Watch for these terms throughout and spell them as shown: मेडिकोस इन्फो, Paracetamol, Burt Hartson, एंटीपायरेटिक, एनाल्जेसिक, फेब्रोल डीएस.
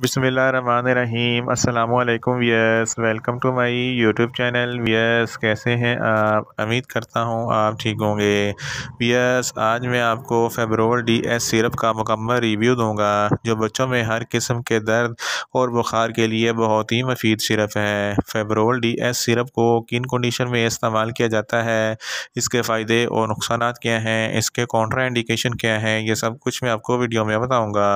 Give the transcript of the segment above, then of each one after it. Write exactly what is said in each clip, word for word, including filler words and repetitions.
बिस्मिल्लाहिर्रहमानिर्रहीम अस्सलाम वालेकुम। Yes, welcome to my YouTube channel. Yes, कैसे हैं आप? उम्मीद करता हूं आप ठीक होंगे। यस, आज मैं आपको फेब्रोल डीएस सिरप का मुकम्मल रिव्यू दूंगा, जो बच्चों में हर किस्म के दर्द और बुखार के लिए बहुत ही मुफीद सिरप है। फेब्रोल डीएस सिरप को किन कंडीशन में इस्तेमाल किया जाता है, इसके फ़ायदे और नुकसान क्या हैं, इसके कॉन्ट्रा इंडिकेशन क्या हैं, ये सब कुछ मैं आपको वीडियो में बताऊँगा।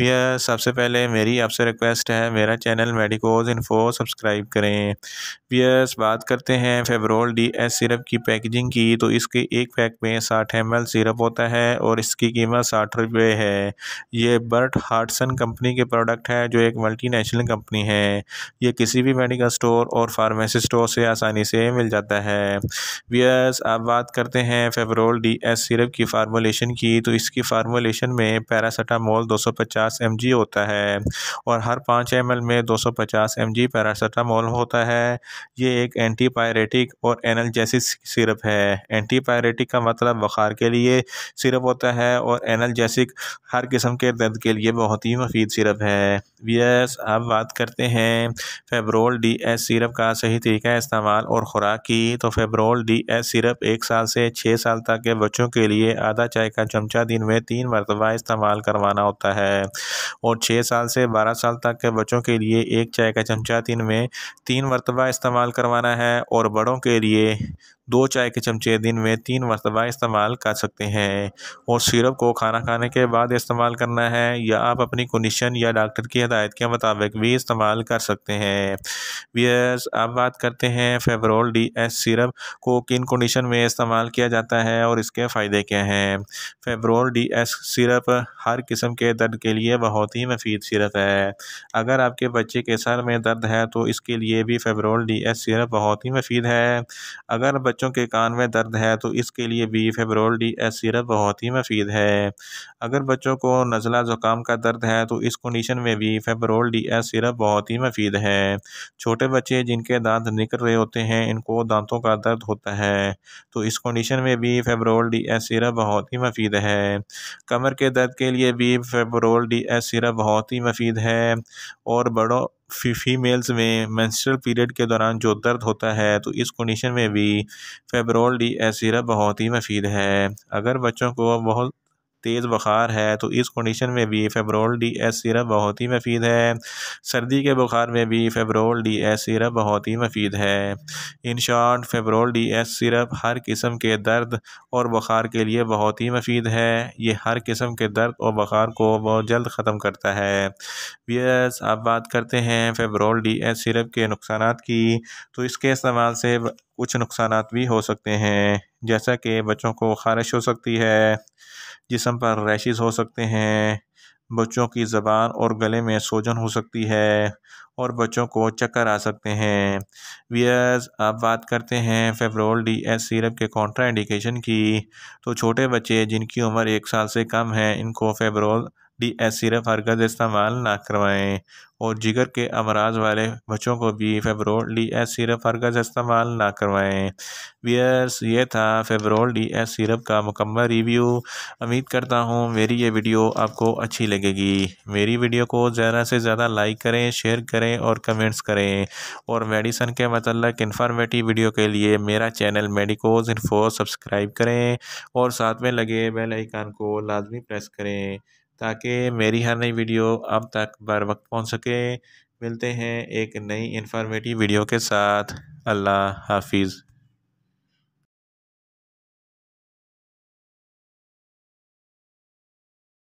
यस, सबसे पहले मेरी आपसे रिक्वेस्ट है, मेरा चैनल मेडिकोस इन्फो सब्सक्राइब करें। यस, बात करते हैं फेब्रोल डीएस सिरप की पैकेजिंग की। तो इसके एक पैक में साठ एम एल सिरप होता है और इसकी कीमत साठ रुपये है। ये बर्ट हार्टसन कंपनी के प्रोडक्ट है, जो एक मल्टीनेशनल कंपनी है। ये किसी भी मेडिकल स्टोर और फार्मेसी स्टोर से आसानी से मिल जाता है। यस, अब बात करते हैं फेब्रोल डीएस सिरप की फार्मूलेशन की। तो इसकी फार्मूलेशन में पैरासीटामोल दो सौ पचास एम जी होता है और हर पाँच एम एल में दो सौ पचास एम जी पैरासीटामोल होता है। ये एक एंटीपायरेटिक और एनाल्जेसिक सिरप है। एंटीपायरेटिक का मतलब बुखार के लिए सिरप होता है और एनाल्जेसिक हर किस्म के दर्द के लिए बहुत ही मुफीद सिरप है। यस, अब बात करते हैं फेब्रोल डीएस सिरप का सही तरीका इस्तेमाल और ख़ुराक की। तो फेब्रोल डीएस सिरप एक साल से छः साल तक के बच्चों के लिए आधा चाय का चमचा दिन में तीन मरतबा इस्तेमाल करवाना होता है और छः साल से बारह साल तक के बच्चों के लिए एक चाय का चमचा दिन में तीन मरतबा इस्तेमाल करवाना है और बड़ों के लिए दो चाय के चमचे दिन में तीन मरतबा इस्तेमाल कर सकते हैं। और सिरप को खाना खाने के बाद इस्तेमाल करना है या आप अपनी कंडीशन या डॉक्टर की हदायत के मुताबिक भी इस्तेमाल कर सकते हैं। यस, अब बात करते हैं फेब्रोल डीएस सिरप को किन कंडीशन में इस्तेमाल किया जाता है और इसके फ़ायदे क्या हैं। फेब्रोल डीएस सिरप हर किस्म के दर्द के लिए बहुत ही मुफीद सिरप है। अगर आपके बच्चे के सर में दर्द है तो इसके लिए भी फेब्रोल डीएस सिरप बहुत ही मुफीद है। अगर बच्चों के कान में दर्द है तो इसके लिए भी फेब्रोल डीएस सिरप बहुत ही मुफीद है। अगर बच्चों को नज़ला ज़ुकाम का दर्द है तो इस कंडीशन में भी फेब्रोल डीएस सिरप बहुत ही मुफीद है। छोटे बच्चे जिनके दांत निकल रहे होते हैं, इनको दांतों का दर्द होता है, तो इस कंडीशन में भी फेब्रोल डीएस सिरप बहुत ही मुफीद है। कमर के दर्द के लिए भी फेब्रोल डीएस सिरप बहुत ही मुफीद है। और बड़ों फीमेल्स में मेंस्ट्रुअल पीरियड के दौरान जो दर्द होता है, तो इस कंडीशन में भी फेब्रोल डीएस सिरप बहुत ही मुफीद है। अगर बच्चों को बहुत तेज़ बुखार है तो इस कंडीशन में भी फेब्रोल डीएस सिरप बहुत ही मुफीद है। सर्दी के बुखार में भी फेब्रोल डीएस सिरप बहुत ही मुफीद है। In short, फेब्रोल डीएस syrup हर किस्म के दर्द और बुखार के लिए बहुत ही मुफीद है। ये हर किस्म के दर्द और बुखार को बहुत जल्द ख़त्म करता है। यस, अब बात करते हैं फेब्रोल डीएस सिरप के नुकसान की। तो इसके इस्तेमाल से कुछ नुकसान भी हो सकते हैं, जैसा कि बच्चों को ख़ारिश हो सकती है, जिस्म पर रैशेज़ हो सकते हैं, बच्चों की ज़बान और गले में सूजन हो सकती है और बच्चों को चक्कर आ सकते हैं। यस, अब बात करते हैं फेब्रोल डीएस सिरप के कॉन्ट्रा इंडिकेशन की। तो छोटे बच्चे जिनकी उम्र एक साल से कम है, इनको फेब्रोल डीएस सिरप हरगज़ इस्तेमाल ना करवाएं। और जिगर के अमराज वाले बच्चों को भी फेब्रोल डीएस सिरप हरगज़ इस्तेमाल ना करवाएं। व्यूअर्स, ये था फेब्रोल डीएस सिरप का मुकम्मल रिव्यू। उम्मीद करता हूँ मेरी ये वीडियो आपको अच्छी लगेगी। मेरी वीडियो को ज़्यादा से ज़्यादा लाइक करें, शेयर करें और कमेंट्स करें। और मेडिसन के मतलब इन्फॉर्मेटिव वीडियो के लिए मेरा चैनल मेडिकोस इन्फो सब्सक्राइब करें और साथ में लगे बेल आइकन को लाजमी प्रेस करें, ताकि मेरी हर नई वीडियो आप तक बर वक्त पहुँच सके। मिलते हैं एक नई इन्फॉर्मेटिव वीडियो के साथ। अल्लाह हाफिज़।